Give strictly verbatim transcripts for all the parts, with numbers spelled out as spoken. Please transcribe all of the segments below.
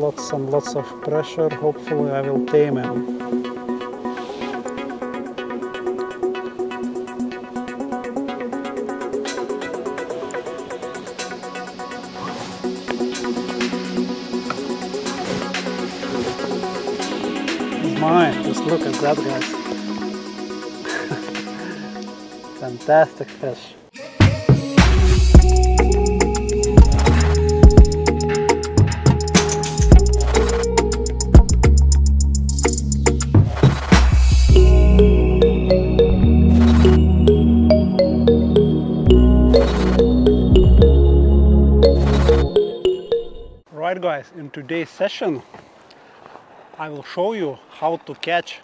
lots and lots of pressure. Hopefully I will tame him. Just look at that, guys. Fantastic fish. Right, guys, in today's session I will show you how to catch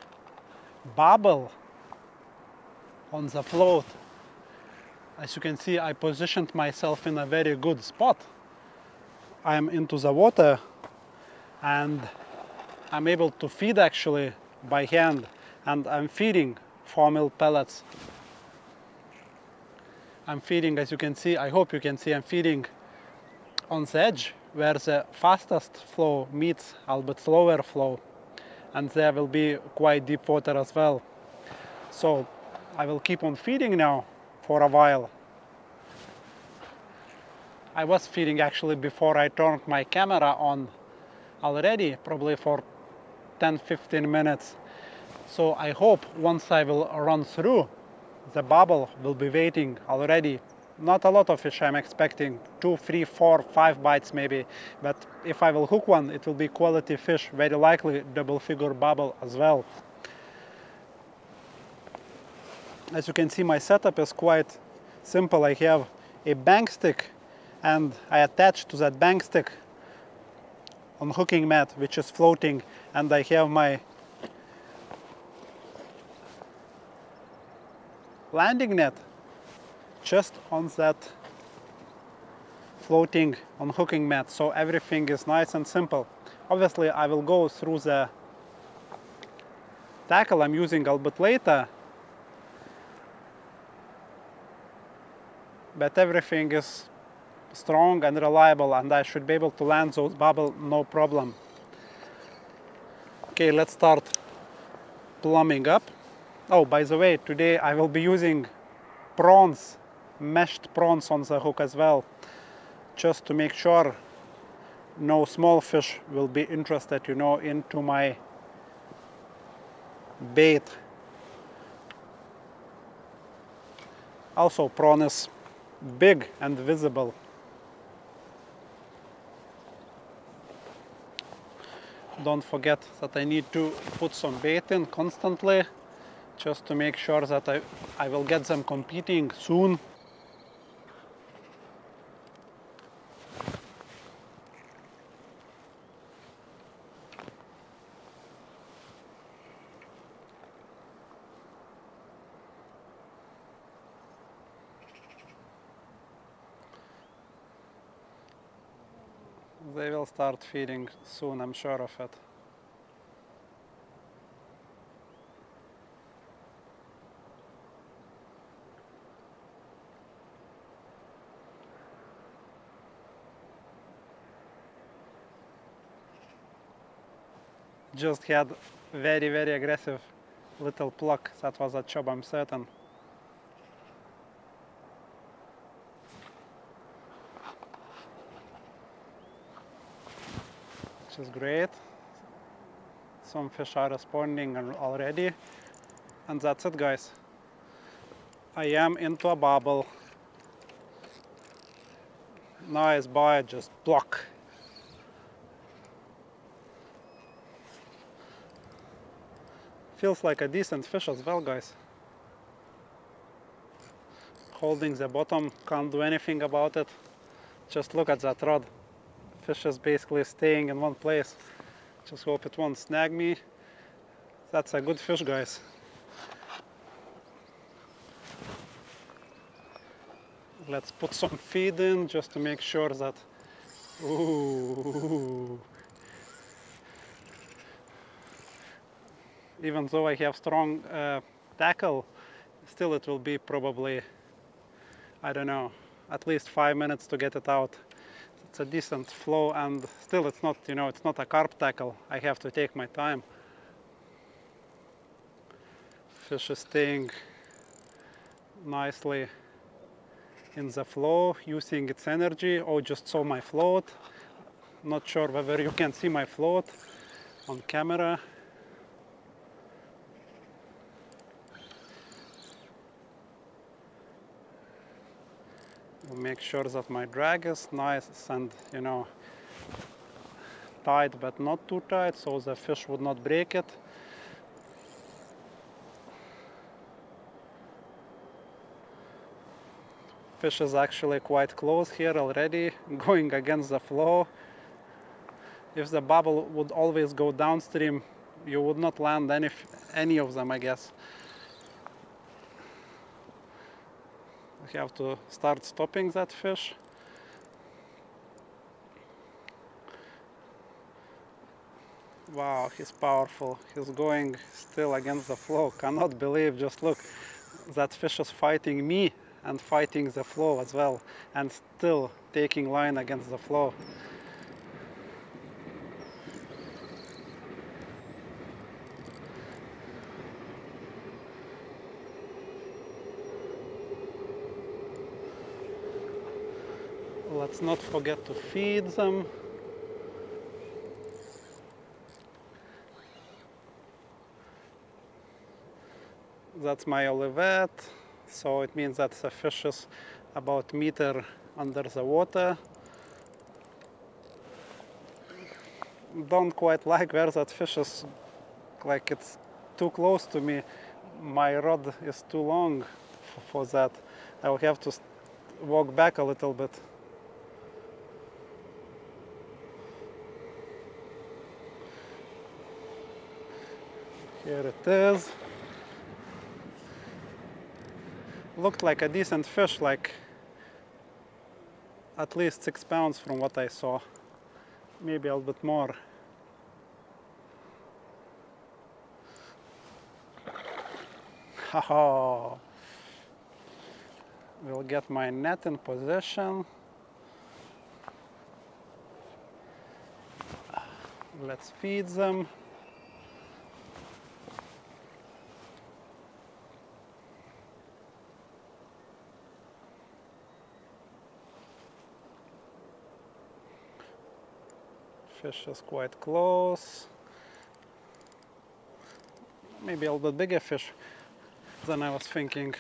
barbel on the float. As you can see, I positioned myself in a very good spot. I'm into the water and I'm able to feed actually by hand, and I'm feeding four mil pellets. I'm feeding, as you can see, I hope you can see, I'm feeding on the edge where the fastest flow meets albeit slower flow, and there will be quite deep water as well. So I will keep on feeding now for a while. I was feeding actually before I turned my camera on already, probably for ten to fifteen minutes. So I hope once I will run through, the barbel will be waiting already. Not a lot of fish I'm expecting, two, three, four, five bites maybe, but if I will hook one, it will be quality fish, very likely double figure barbel as well. As you can see, my setup is quite simple. I have a bank stick and I attach to that bank stick on hooking mat which is floating, and I have my landing net just on that floating on hooking mat, so everything is nice and simple. Obviously I will go through the tackle I'm using a bit later, but everything is strong and reliable and I should be able to land those barbel no problem. Okay, let's start plumbing up. Oh, by the way, today I will be using prawns, meshed prawns on the hook as well, just to make sure no small fish will be interested, you know, into my bait. Also prawn is big and visible. Don't forget that I need to put some bait in constantly, just to make sure that I, I will get them competing soon. They will start feeding soon, I'm sure of it. Just had very, very aggressive little pluck. That was a chub, I'm certain. Which is great. Some fish are responding already. And that's it, guys. I am into a barbel. Nice bite, just pluck. Feels like a decent fish as well, guys. Holding the bottom, can't do anything about it. Just look at that rod. Fish is basically staying in one place. Just hope it won't snag me. That's a good fish, guys. Let's put some feed in just to make sure that... Ooh. Even though I have strong uh, tackle, still it will be probably, I don't know, at least five minutes to get it out. it's a decent flow, and still it's not, you know, it's not a carp tackle. I have to take my time. Fish is staying nicely in the flow, using its energy. Oh, just saw my float. Not sure whether you can see my float on camera. We'll make sure that my drag is nice and, you know, tight but not too tight, so the fish would not break it. Fish is actually quite close here already, going against the flow. If the bubble would always go downstream, you would not land any, any of them, I guess. We have to start stopping that fish. Wow, he's powerful. He's going still against the flow. Cannot believe, just look, that fish is fighting me and fighting the flow as well, and still taking line against the flow. Let's not forget to feed them. That's my olivette. So it means that the fish is about a meter under the water. Don't quite like where that fish is, like it's too close to me. My rod is too long for that. I will have to walk back a little bit. Here it is. Looked like a decent fish, like at least six pounds from what I saw, maybe a little bit more. Oh, we'll get my net in position. Let's feed them. Fish is quite close, maybe a little bit bigger fish than I was thinking.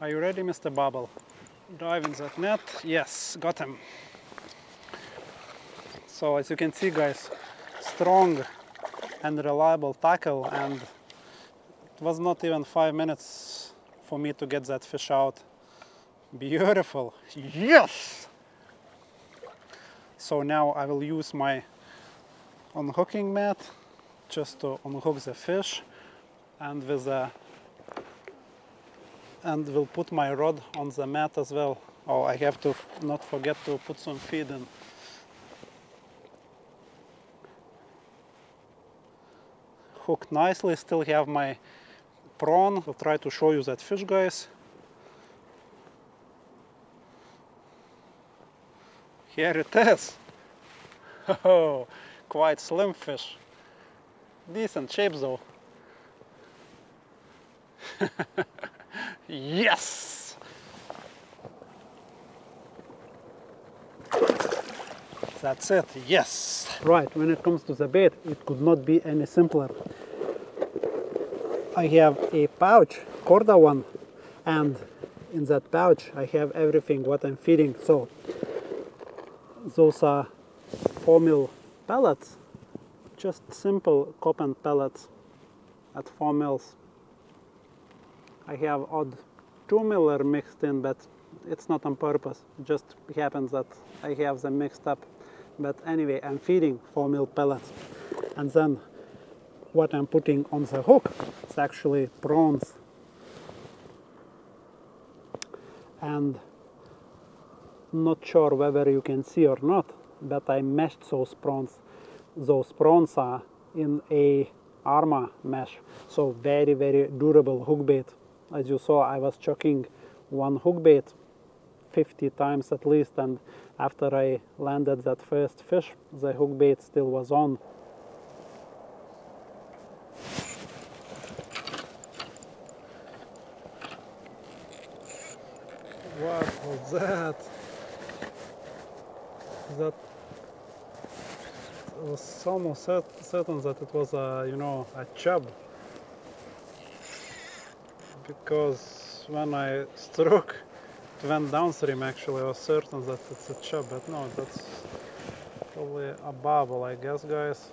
Are you ready, Mister Barbel? Dive in that net. Yes, got him. So as you can see, guys, strong and reliable tackle, and it was not even five minutes for me to get that fish out. Beautiful. Yes! So now I will use my unhooking mat just to unhook the fish, and with a, and will put my rod on the mat as well. Oh, I have to not forget to put some feed in. Hooked nicely, still have my prawn. I'll try to show you that fish, guys. Here it is! Oh, quite slim fish. Decent shape though. Yes! That's it, yes! Right, when it comes to the bait, it could not be any simpler. I have a pouch, Korda one, and in that pouch I have everything what I'm feeding. So those are four mil pellets, just simple Copan pellets at four mils. I have odd two miller mixed in, but it's not on purpose. It just happens that I have them mixed up. But anyway, I'm feeding four mil pellets. And then what I'm putting on the hook is actually prawns. And not sure whether you can see or not, but I meshed those prawns. Those prawns are in a armor mesh, so very very durable hook bait. As you saw, I was chucking one hook bait fifty times at least, and After I landed that first fish, the hook bait still was on. What was that? That I was almost certain that it was a, you know, a chub, because when I struck, it went downstream. Actually, I was certain that it's a chub, but no, that's probably a barbel, I guess, guys.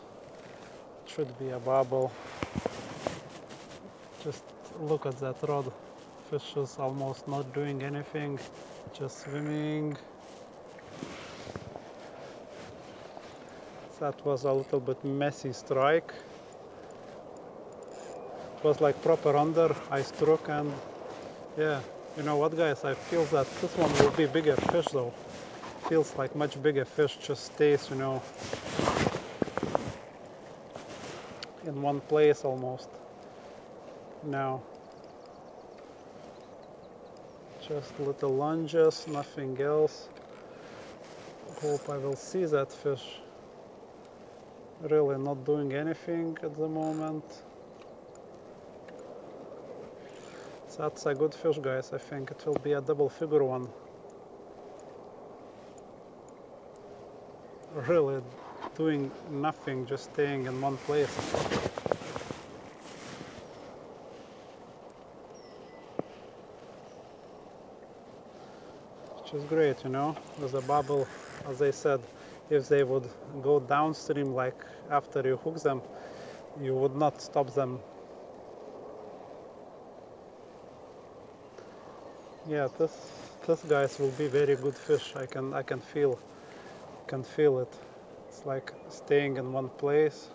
It should be a barbel. Just look at that rod. Fish is almost not doing anything, just swimming. That was a little bit messy strike. It was like proper under, I struck, and yeah, you know what, guys, I feel that this one will be bigger fish though. Feels like much bigger fish, just stays, you know, in one place almost. Now, just little lunges, nothing else. Hope I will see that fish. Really not doing anything at the moment. That's a good fish, guys. I think it will be a double figure one. Really doing nothing, just staying in one place. Which is great, you know, with a barbel, as I said. If they would go downstream, like after you hook them, you would not stop them. Yeah, this this guys will be very good fish. I can I can feel can feel it. It's like staying in one place.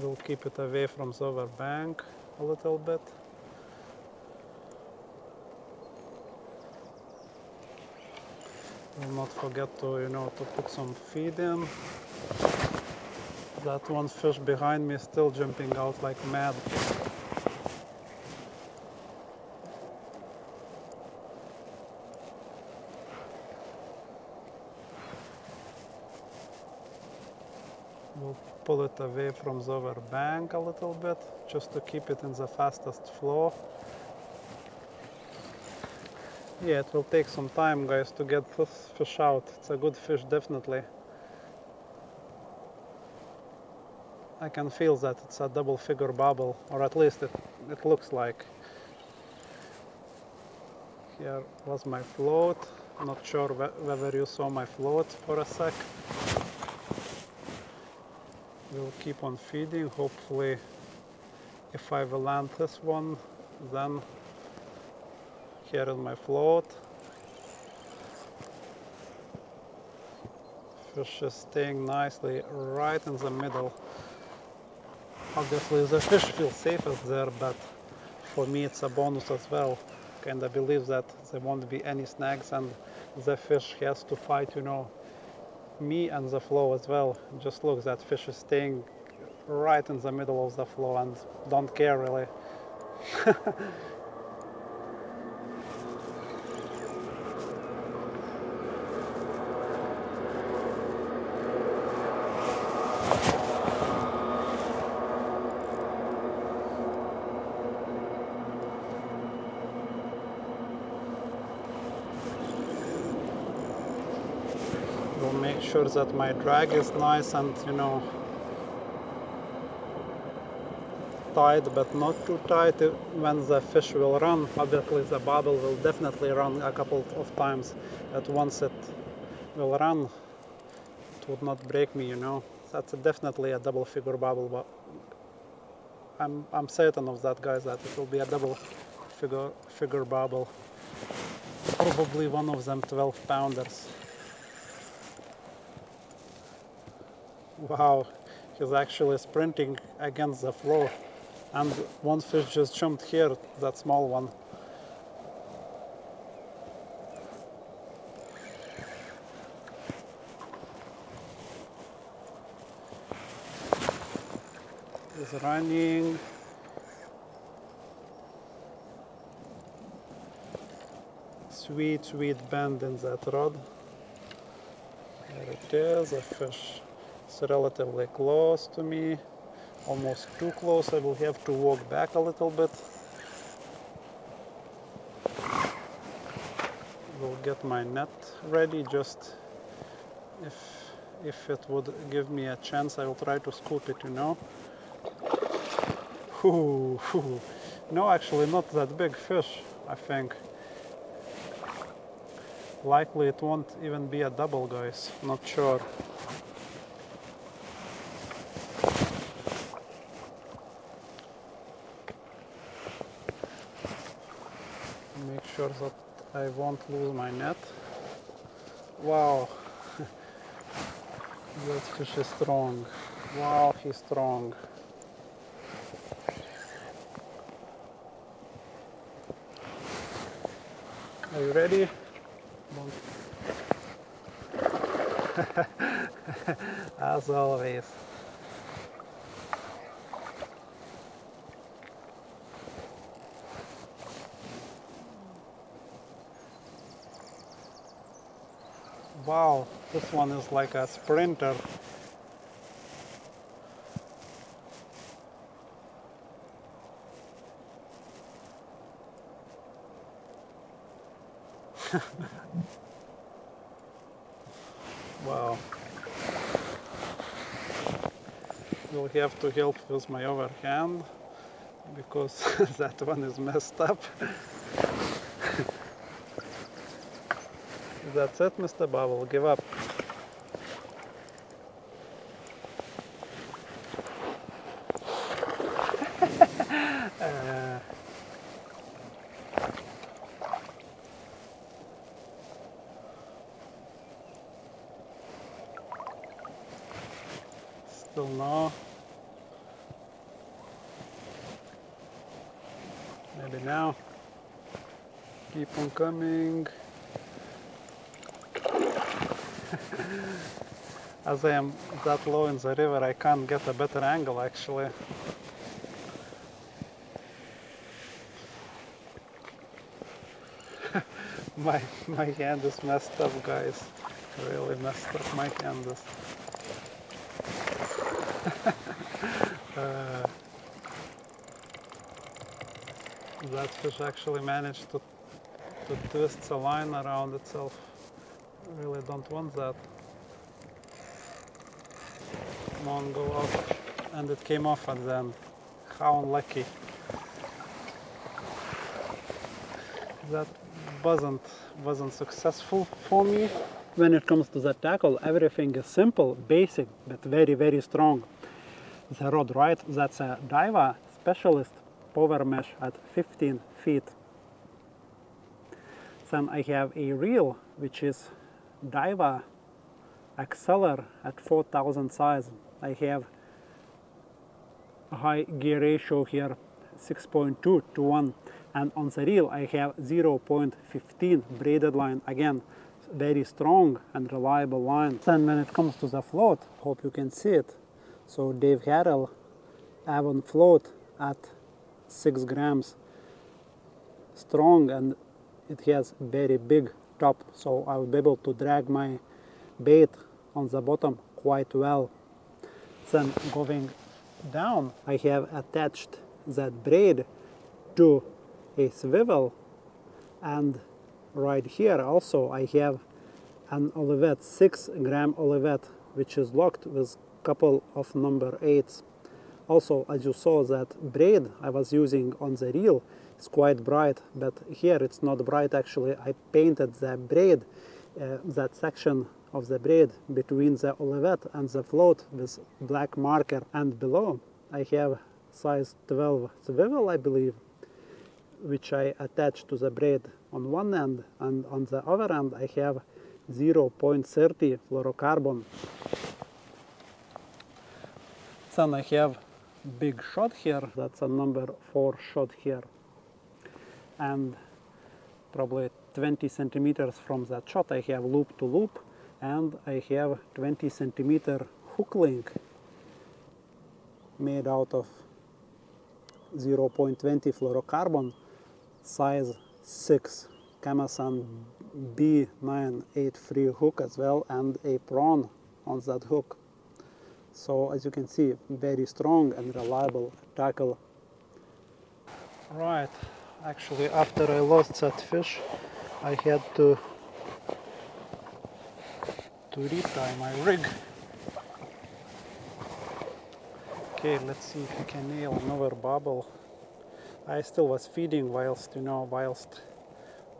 We'll keep it away from the other bank a little bit. Will not forget to, you know, to put some feed in. That one fish behind me is still jumping out like mad. We'll pull it away from the other bank a little bit, just to keep it in the fastest flow. Yeah, it will take some time, guys, to get this fish out. It's a good fish, definitely. I can feel that it's a double figure barbel, or at least it, it looks like. Here was my float. Not sure wh whether you saw my float for a sec. We'll keep on feeding. Hopefully, if I will land this one, then here is my float. Fish is staying nicely right in the middle. Obviously the fish feels safest there, but for me it's a bonus as well. Kinda believe that there won't be any snags and the fish has to fight, you know, me and the flow as well. Just look, that fish is staying right in the middle of the flow and don't care really. Sure that my drag is nice and, you know, tight, but not too tight. When the fish will run, obviously the barbel will definitely run a couple of times, but once it will run, it would not break me, you know. That's definitely a double figure barbel, but I'm, I'm certain of that, guys, that it will be a double figure, figure barbel. Probably one of them twelve pounders. Wow, he's actually sprinting against the floor, and one fish just jumped here, that small one. He's running. sweet, sweet bend in that rod. There it is, a fish. It's relatively close to me, almost too close. I will have to walk back a little bit. Will get my net ready. Just if if it would give me a chance, I will try to scoop it, you know. Ooh, ooh. No, actually not that big fish, I think. Likely it won't even be a double, guys, not sure. Make sure that I won't lose my net. Wow, that fish is strong. Wow, he's strong. Are you ready? As always. Wow, this one is like a sprinter. Wow. You'll have to help with my overhand because that one is messed up. That's it, Mister Barbel, give up. uh. Still no. Maybe now. Keep on coming. As I am that low in the river, I can't get a better angle, actually. my, my hand is messed up, guys. Really messed up, my hand is. uh, that fish actually managed to, to twist the line around itself. Really don't want that. Come on, go off, and it came off at the end. How unlucky! That wasn't wasn't successful for me. When it comes to the tackle, everything is simple, basic, but very very strong. The rod, right? That's a Daiwa specialist power mesh at fifteen feet. Then I have a reel, which is Daiwa Acceler at four thousand size. I have a high gear ratio here, six point two to one, and on the reel I have zero point one five braided line. Again, very strong and reliable line. Then when it comes to the float, hope you can see it. So Dave Harrell Avon float at six grams, strong, and it has very big top, so I'll be able to drag my bait on the bottom quite well. Then going down, I have attached that braid to a swivel, and right here also I have an olivette, six gram olivette, which is locked with couple of number eights. Also, as you saw, that braid I was using on the reel is quite bright, but here it's not bright actually. I painted the braid, uh, that section of the braid between the olivette and the float with black marker, and below I have size twelve swivel, I believe, which I attach to the braid on one end, and on the other end I have zero point three zero fluorocarbon. Then I have big shot here, that's a number four shot here, and probably twenty centimeters from that shot I have loop to loop, and I have twenty centimeter hook link made out of zero point two zero fluorocarbon, size six Kamasan B nine eight three hook as well, and a prawn on that hook. So as you can see, very strong and reliable tackle. Right, actually after I lost that fish, I had to to retie my rig. Okay, let's see if we can nail another barbel. I still was feeding whilst, you know, whilst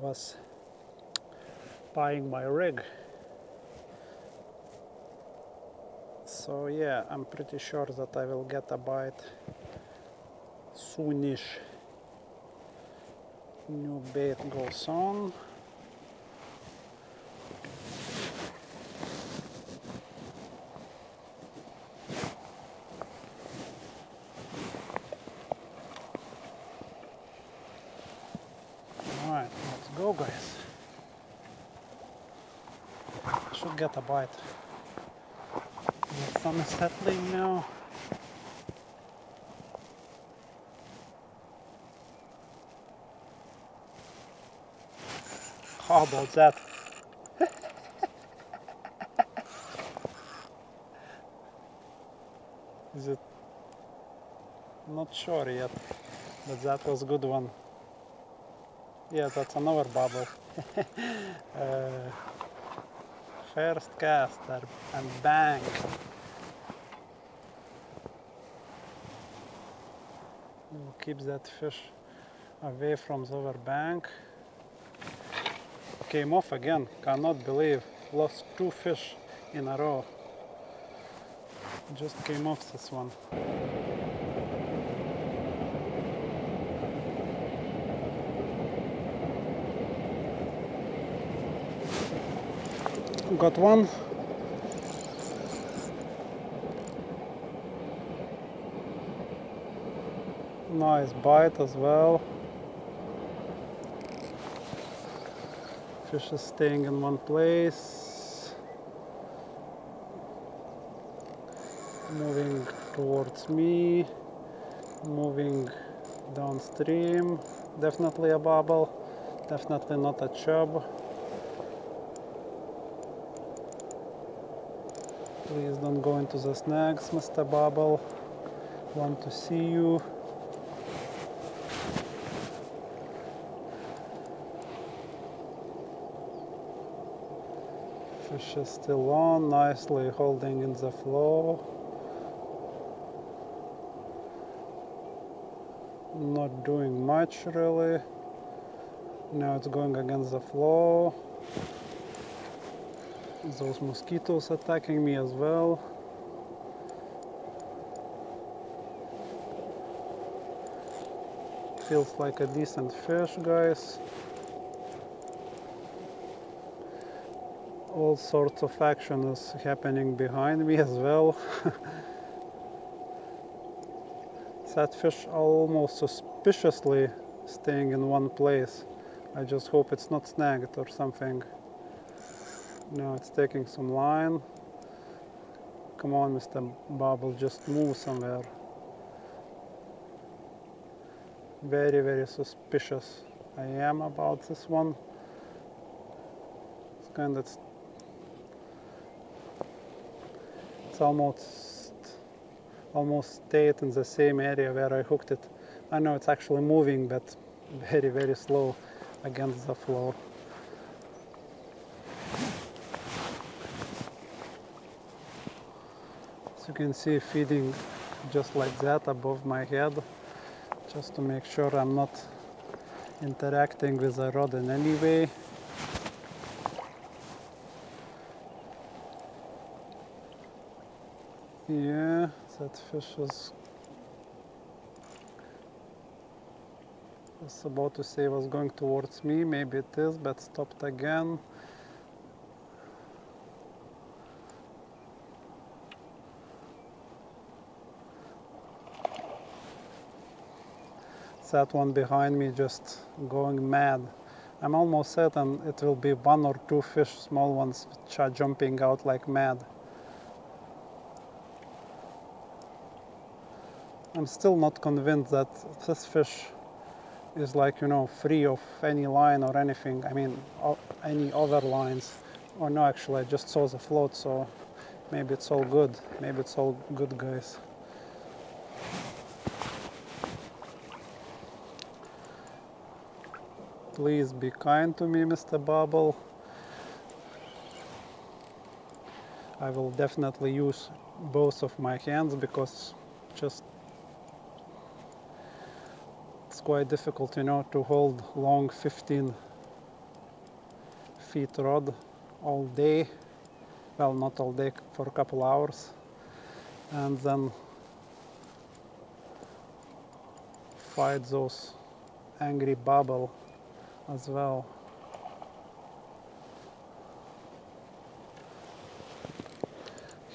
was tying my rig. So yeah, I'm pretty sure that I will get a bite soonish. New bait goes on. Alright, let's go, guys. Should get a bite. The sun is settling now. How about that? Is it? Not sure yet, but that was a good one. Yeah, that's another bubble. uh, first cast and bang. We'll keep that fish away from the other bank. Came off again, cannot believe, lost two fish in a row. Just came off this one. Got one. Nice bite as well. Fish is staying in one place, moving towards me, moving downstream. Definitely a barbel, definitely not a chub. Please don't go into the snags, Mister Barbel. Want to see you. Fish is still on, nicely holding in the flow. Not doing much really. Now it's going against the flow. Those mosquitoes attacking me as well. Feels like a decent fish, guys. All sorts of action is happening behind me as well. That fish almost suspiciously staying in one place. I just hope it's not snagged or something. Now it's taking some line. Come on, Mister Barbel, just move somewhere. Very, very suspicious I am about this one. It's kind of... It's almost, almost stayed in the same area where I hooked it. I know it's actually moving, but very, very slow against the floor. As you can see, feeding just like that above my head, just to make sure I'm not interacting with the rod in any way. Yeah, that fish was, was about to say was going towards me, maybe it is, but stopped again. That one behind me just going mad. I'm almost certain it will be one or two fish, small ones, which are jumping out like mad. I'm still not convinced that this fish is like, you know, free of any line or anything, I mean, any other lines. Or no, actually, I just saw the float, so maybe it's all good. Maybe it's all good, guys. Please be kind to me, Mister Barbel. I will definitely use both of my hands because just it's quite difficult, you know, to hold long fifteen feet rod all day. Well, not all day, for a couple hours, and then fight those angry barbel as well.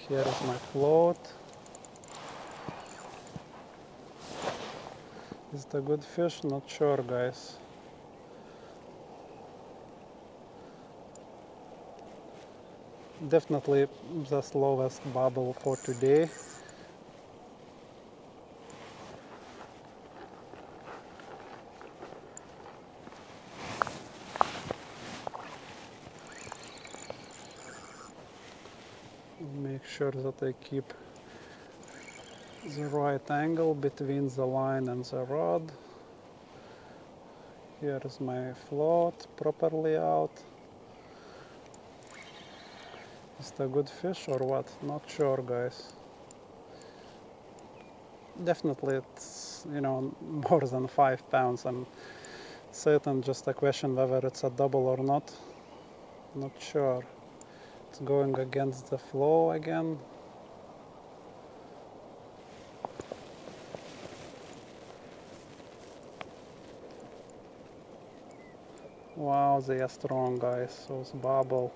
Here is my float. Is it a good fish? Not sure, guys. Definitely the slowest barbel for today. Sure that I keep the right angle between the line and the rod. Here is my float properly out. Is it a good fish or what? Not sure, guys. Definitely it's, you know, more than five pounds. I'm certain, just a question whether it's a double or not. Not sure. It's going against the flow again. Wow, they are strong, guys, those barbel.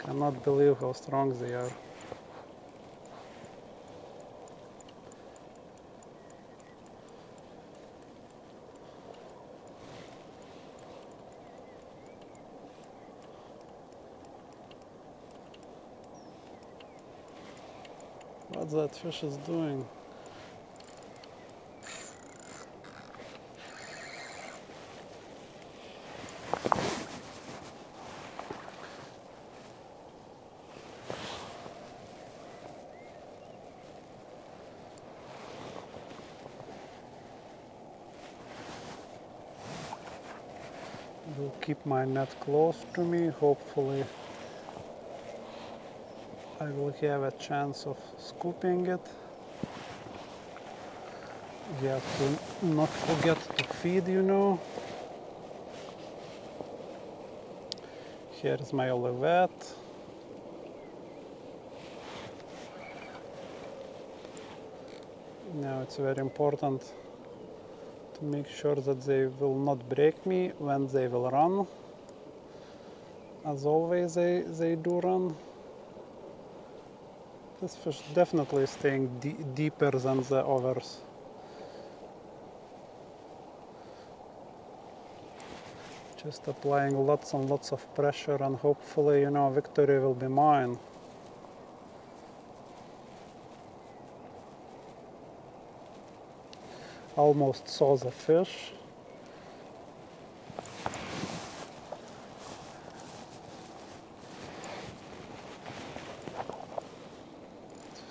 Cannot believe how strong they are. What that fish is doing. I will keep my net close to me, hopefully I will have a chance of scooping it. You have to not forget to feed, you know. Here is my olivette. Now it's very important to make sure that they will not break me when they will run. As always, they, they do run. This fish definitely is staying de deeper than the others. Just applying lots and lots of pressure, and hopefully, you know, victory will be mine. Almost saw the fish.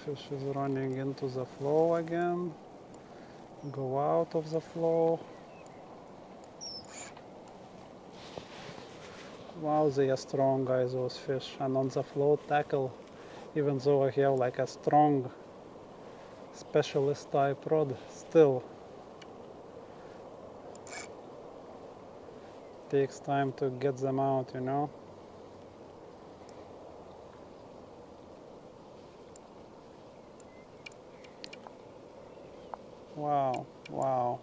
Fish is running into the flow again, go out of the flow. Wow, they are strong, guys, those fish. And on the float tackle, even though I have like a strong specialist type rod, still takes time to get them out, you know. Wow, wow.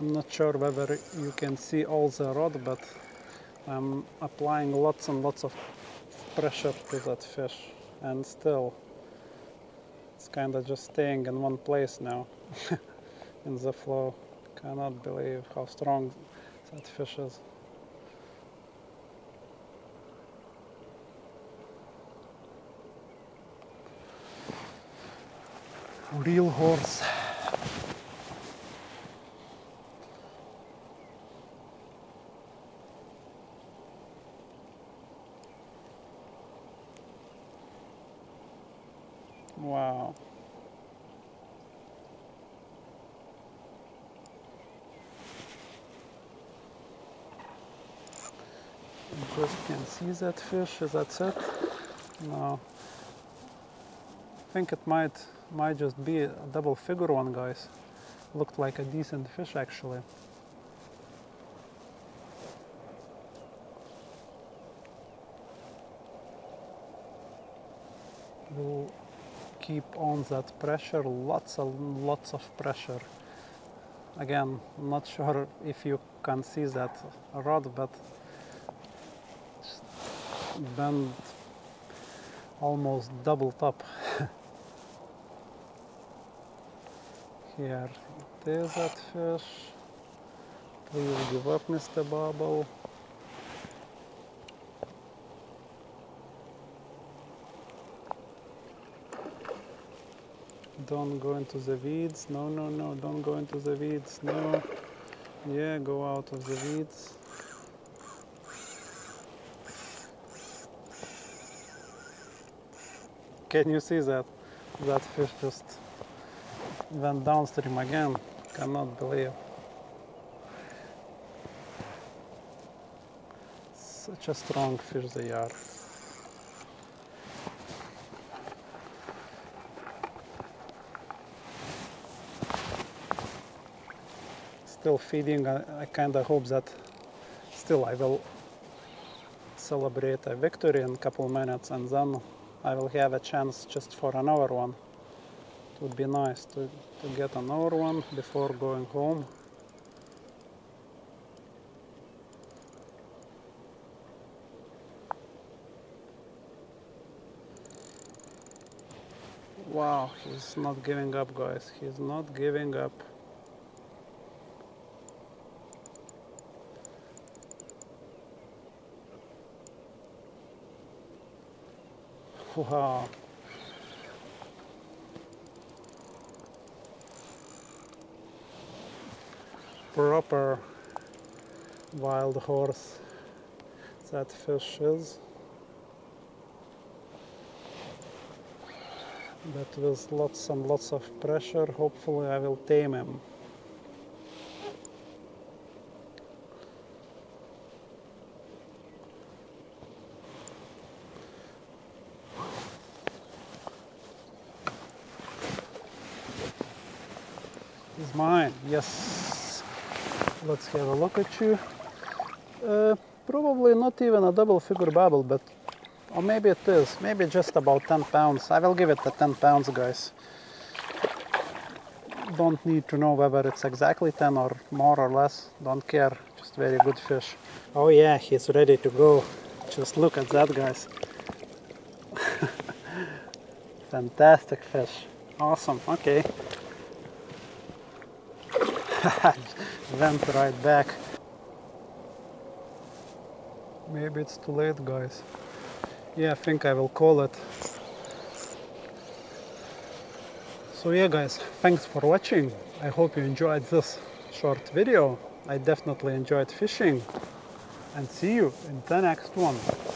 I'm not sure whether you can see all the rod, but I'm applying lots and lots of pressure to that fish, and still it's kind of just staying in one place now in the flow. Cannot believe how strong that fish is. real horse. Wow. You just can see that fish, is that it? No. I think it might might just be a double figure one, guys. Looked like a decent fish actually. We'll keep on that pressure, lots and lots of pressure. Again, not sure if you can see that rod, but just bend almost double top. Here it is, that fish. Please give up, Mister Barbel. Don't go into the weeds. No, no, no, don't go into the weeds. No. Yeah, go out of the weeds. Can you see that? That fish just went downstream again. Cannot believe. Such a strong fish they are. Still feeding. I, I kinda hope that still I will celebrate a victory in a couple minutes, and then I will have a chance just for another one. It would be nice to, to get another one before going home. Wow, he's not giving up, guys. He's not giving up. Wow. Proper wild horse that fish is, but with lots and lots of pressure. Hopefully I will tame him. Mine, yes. Let's have a look at you. Uh, probably not even a double figure barbel, but or maybe it is. Maybe just about ten pounds. I will give it the ten pounds, guys. Don't need to know whether it's exactly ten or more or less. Don't care. Just very good fish. Oh yeah, he's ready to go. Just look at that, guys. Fantastic fish. Awesome. Okay. Went right back. Maybe it's too late, guys. Yeah, I think I will call it. So yeah, guys, thanks for watching. I hope you enjoyed this short video. I definitely enjoyed fishing, and see you in the next one.